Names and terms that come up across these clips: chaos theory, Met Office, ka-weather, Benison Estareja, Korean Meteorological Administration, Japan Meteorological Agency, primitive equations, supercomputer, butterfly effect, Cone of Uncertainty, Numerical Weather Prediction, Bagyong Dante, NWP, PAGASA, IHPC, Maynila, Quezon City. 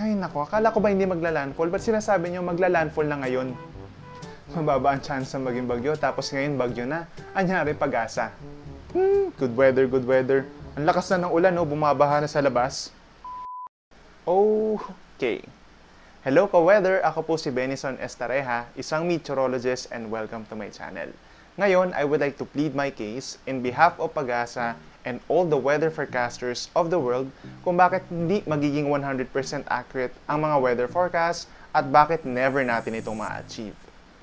Ay, naku, akala ko ba hindi magla-landfall? Ba't sinasabi nyo magla-landfall na ngayon? Mababa ang chance na maging bagyo, tapos ngayon bagyo na. Anyari, PAGASA. Good weather, good weather. Ang lakas na ng ulan, no? Bumabaha na sa labas. Okay. Hello ka-weather, ako po si Benison Estareja, isang meteorologist, and welcome to my channel. Ngayon, I would like to plead my case in behalf of PAGASA and all the weather forecasters of the world kung bakit hindi magiging 100% accurate ang mga weather forecast at bakit never natin itong ma-achieve.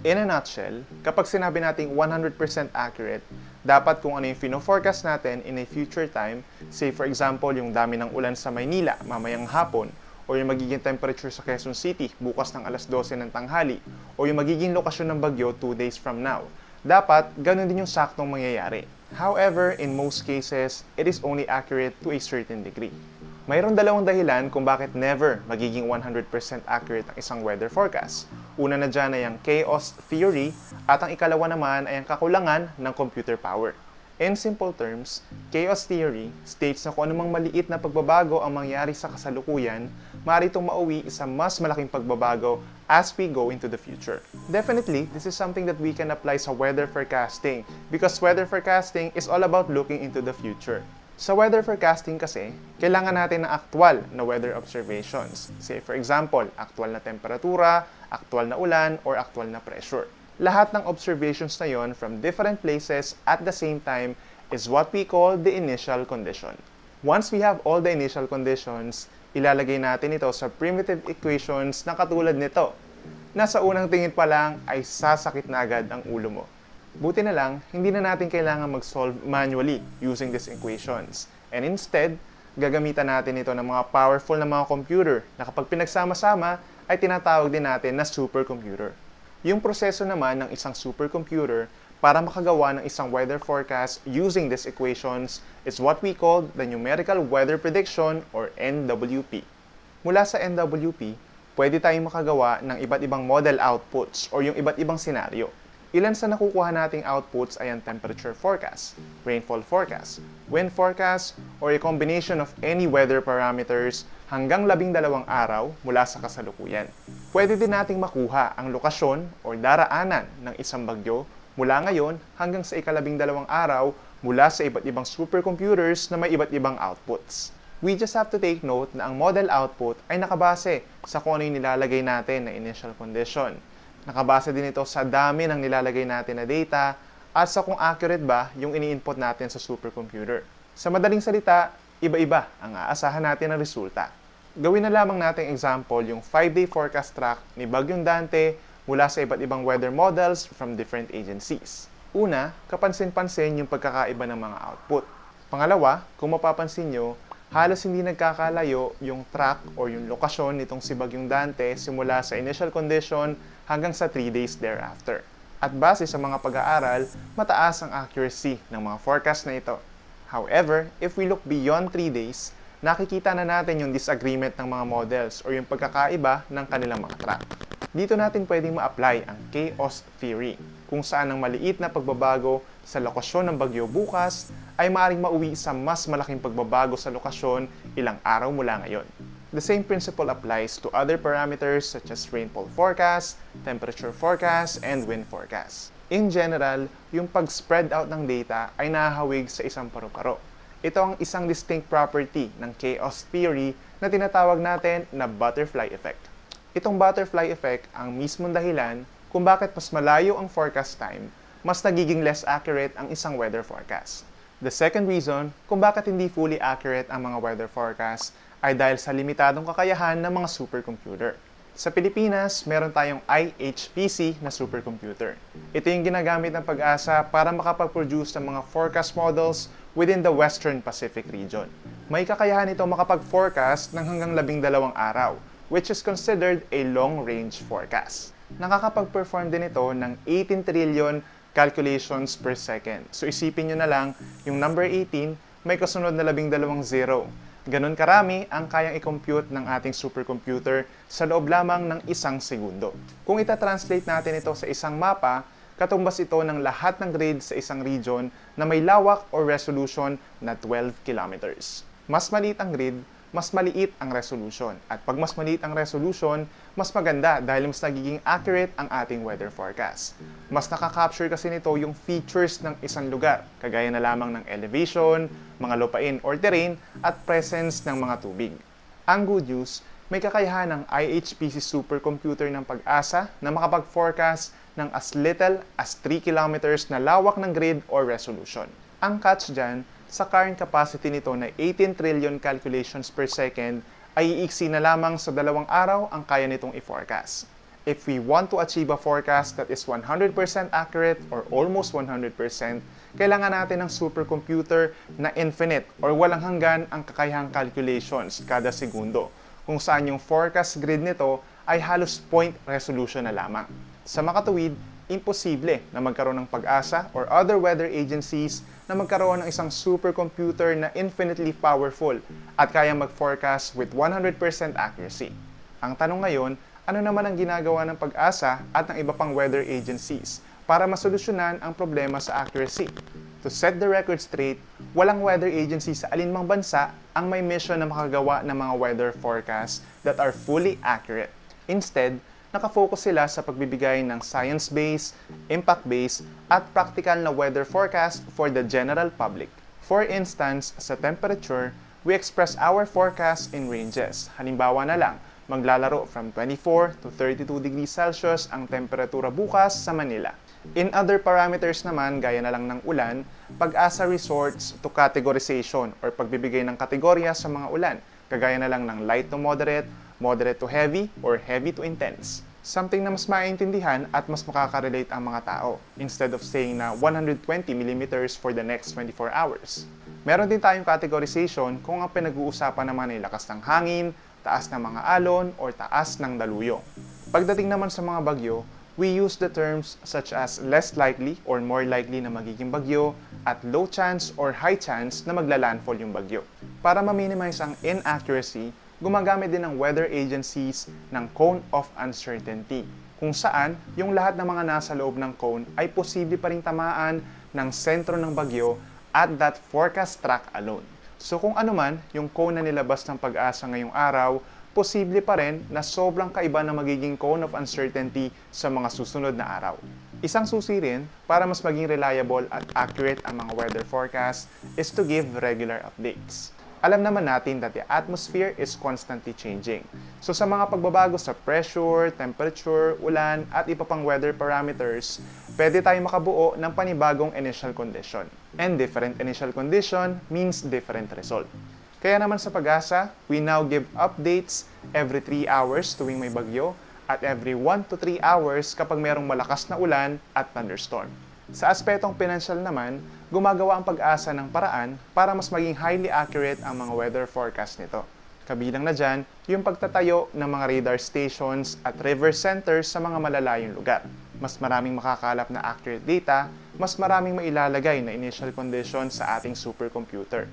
In a nutshell, kapag sinabi nating 100% accurate, dapat kung ano yung fino-forecast natin in a future time, say for example, yung dami ng ulan sa Maynila mamayang hapon, o yung magiging temperature sa Quezon City bukas ng alas 12 ng tanghali, o yung magiging lokasyon ng bagyo 2 days from now. Dapat, ganun din yung saktong mangyayari. However, in most cases, it is only accurate to a certain degree. Mayroon dalawang dahilan kung bakit never magiging 100% accurate ang isang weather forecast. Una na dyan ay ang chaos theory, at ang ikalawa naman ay ang kakulangan ng computer power. In simple terms, chaos theory states na kung anumang maliit na pagbabago ang mangyari sa kasalukuyan, maaari itong mauwi sa mas malaking pagbabago as we go into the future. Definitely, this is something that we can apply sa weather forecasting because weather forecasting is all about looking into the future. Sa weather forecasting kasi, kailangan natin ng aktual na weather observations. Say for example, aktual na temperatura, aktual na ulan, or aktual na pressure. Lahat ng observations na yon from different places at the same time is what we call the initial condition. Once we have all the initial conditions, ilalagay natin ito sa primitive equations na katulad nito. Nasa unang tingin pa lang ay sasakit na agad ang ulo mo. Buti na lang, hindi na natin kailangan mag-solve manually using these equations. And instead, gagamitan natin ito ng mga powerful na mga computer na kapag pinagsama-sama ay tinatawag din natin na supercomputer. Yung proseso naman ng isang supercomputer para makagawa ng isang weather forecast using these equations is what we call the Numerical Weather Prediction or NWP. Mula sa NWP, pwede tayong makagawa ng iba't ibang model outputs or yung iba't ibang senaryo. Ilan sa nakukuha nating outputs ay ang temperature forecast, rainfall forecast, wind forecast, or a combination of any weather parameters hanggang 12 araw mula sa kasalukuyan. Pwede din nating makuha ang lokasyon o daraanan ng isang bagyo mula ngayon hanggang sa ika-12 araw mula sa iba't ibang supercomputers na may iba't ibang outputs. We just have to take note na ang model output ay nakabase sa kung ano yung nilalagay natin na initial condition. Nakabase din ito sa dami ng nilalagay natin na data at sa kung accurate ba yung ini-input natin sa supercomputer. Sa madaling salita, iba-iba ang aasahan natin ng resulta. Gawin na lamang natin example yung 5-day forecast track ni Bagyong Dante mula sa iba't ibang weather models from different agencies. Una, kapansin-pansin yung pagkakaiba ng mga output. Pangalawa, kung mapapansin nyo, halos hindi nagkakalayo yung track o yung lokasyon nitong si Bagyong Dante simula sa initial condition hanggang sa 3 days thereafter. At base sa mga pag-aaral, mataas ang accuracy ng mga forecast na ito. However, if we look beyond 3 days, nakikita na natin yung disagreement ng mga models or yung pagkakaiba ng kanilang mga track. Dito natin pwedeng ma-apply ang chaos theory, kung saan ang maliit na pagbabago sa lokasyon ng bagyo bukas ay maaaring mauwi sa mas malaking pagbabago sa lokasyon ilang araw mula ngayon. The same principle applies to other parameters such as rainfall forecast, temperature forecast, and wind forecast. In general, yung pag-spread out ng data ay nahahawig sa isang paru-paro. Ito ang isang distinct property ng chaos theory na tinatawag natin na butterfly effect. Itong butterfly effect ang mismong dahilan kung bakit mas malayo ang forecast time, mas nagiging less accurate ang isang weather forecast. The second reason kung bakit hindi fully accurate ang mga weather forecast ay dahil sa limitadong kakayahan ng mga supercomputer. Sa Pilipinas, meron tayong IHPC na supercomputer. Ito yung ginagamit ng PAGASA para makapag-produce ng mga forecast models within the Western Pacific region. May kakayahan ito makapag-forecast ng hanggang 12 araw, which is considered a long-range forecast. Nakakapag-perform din ito ng 18 trillion calculations per second. So isipin nyo na lang, yung number 18 may kasunod na 12 zero. Ganon karami ang kayang i-compute ng ating supercomputer sa loob lamang ng isang segundo. Kung itatranslate natin ito sa isang mapa, katumbas ito ng lahat ng grade sa isang region na may lawak or resolution na 12 kilometers. Mas maliit ang grid, mas maliit ang resolution. At pag mas maliit ang resolution, mas maganda dahil mas nagiging accurate ang ating weather forecast. Mas nakakapture kasi nito yung features ng isang lugar, kagaya na lamang ng elevation, mga lupain or terrain, at presence ng mga tubig. Ang good news, may kakayahan ng IHPC supercomputer ng PAGASA na makapag-forecast ng as little as 3 kilometers na lawak ng grid or resolution. Ang catch dyan, sa current capacity nito na 18 trillion calculations per second, ay iiksi na lamang sa 2 araw ang kaya nitong i-forecast. If we want to achieve a forecast that is 100% accurate or almost 100%, kailangan natin ng supercomputer na infinite or walang hanggan ang kakayahang calculations kada segundo, kung saan yung forecast grid nito ay halos point resolution na lamang. Sa makatuwid, imposible na magkaroon ng PAGASA or other weather agencies na magkaroon ng isang supercomputer na infinitely powerful at kaya mag-forecast with 100% accuracy. Ang tanong ngayon, ano naman ang ginagawa ng PAGASA at ng iba pang weather agencies para masolusyonan ang problema sa accuracy? To set the record straight, walang weather agency sa alinmang bansa ang may mission na makagawa ng mga weather forecasts that are fully accurate. Instead, nakafocus sila sa pagbibigay ng science-based, impact-based, at practical na weather forecast for the general public. For instance, sa temperature, we express our forecast in ranges. Halimbawa na lang, maglalaro from 24 to 32 degrees Celsius ang temperatura bukas sa Manila. In other parameters naman, gaya na lang ng ulan, PAGASA resorts to categorization or pagbibigay ng kategorya sa mga ulan, kagaya na lang ng light to moderate, moderate to heavy, or heavy to intense. Something na mas maiintindihan at mas makakarelate ang mga tao, instead of saying na 120 mm for the next 24 hours. Meron din tayong categorization kung ang pinag-uusapan naman ay lakas ng hangin, taas ng mga alon, or taas ng daluyong. Pagdating naman sa mga bagyo, we use the terms such as less likely or more likely na magiging bagyo at low chance or high chance na maglalandfall yung bagyo. Para ma-minimize ang inaccuracy, gumagamit din ng weather agencies ng Cone of Uncertainty, kung saan yung lahat ng mga nasa loob ng cone ay posible pa rin tamaan ng sentro ng bagyo at that forecast track alone. So kung ano man yung cone na nilabas ng PAGASA ngayong araw, posible pa rin na sobrang kaiba na magiging Cone of Uncertainty sa mga susunod na araw. Isang susi rin para mas maging reliable at accurate ang mga weather forecast is to give regular updates. Alam naman natin that the atmosphere is constantly changing. So sa mga pagbabago sa pressure, temperature, ulan, at iba pang weather parameters, pwede tayong makabuo ng panibagong initial condition. And different initial condition means different result. Kaya naman sa PAGASA, we now give updates every 3 hours tuwing may bagyo at every 1 to 3 hours kapag mayroong malakas na ulan at thunderstorm. Sa aspetong pinansyal naman, gumagawa ang PAGASA ng paraan para mas maging highly accurate ang mga weather forecast nito. Kabilang na dyan, yung pagtatayo ng mga radar stations at river centers sa mga malalayong lugar. Mas maraming makakalap na accurate data, mas maraming mailalagay na initial condition sa ating supercomputer.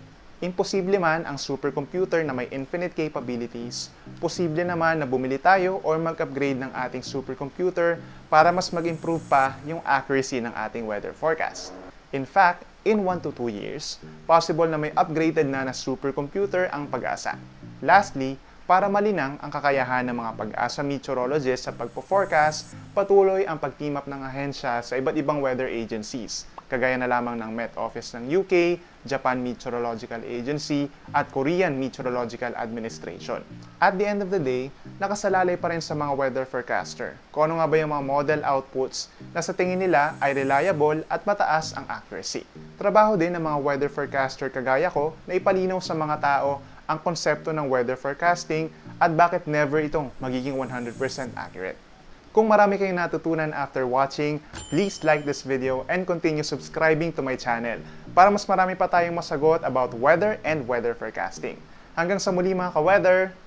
Imposible man ang supercomputer na may infinite capabilities, posible naman na bumili tayo or mag-upgrade ng ating supercomputer para mas mag-improve pa yung accuracy ng ating weather forecast. In fact, in 1 to 2 years, possible na may upgraded na supercomputer ang PAGASA. Lastly, para malinang ang kakayahan ng mga PAGASA meteorologists sa pagpo-forecast, patuloy ang pag-team up ng ahensya sa iba't ibang weather agencies, kagaya na lamang ng Met Office ng UK, Japan Meteorological Agency, at Korean Meteorological Administration. At the end of the day, nakasalalay pa rin sa mga weather forecaster kung ano nga ba yung mga model outputs na sa tingin nila ay reliable at mataas ang accuracy. Trabaho din ng mga weather forecaster kagaya ko na ipalinaw sa mga tao ang konsepto ng weather forecasting at bakit never itong magiging 100% accurate. Kung marami kayong natutunan after watching, please like this video and continue subscribing to my channel para mas marami pa tayong masagot about weather and weather forecasting. Hanggang sa muli mga ka-weather!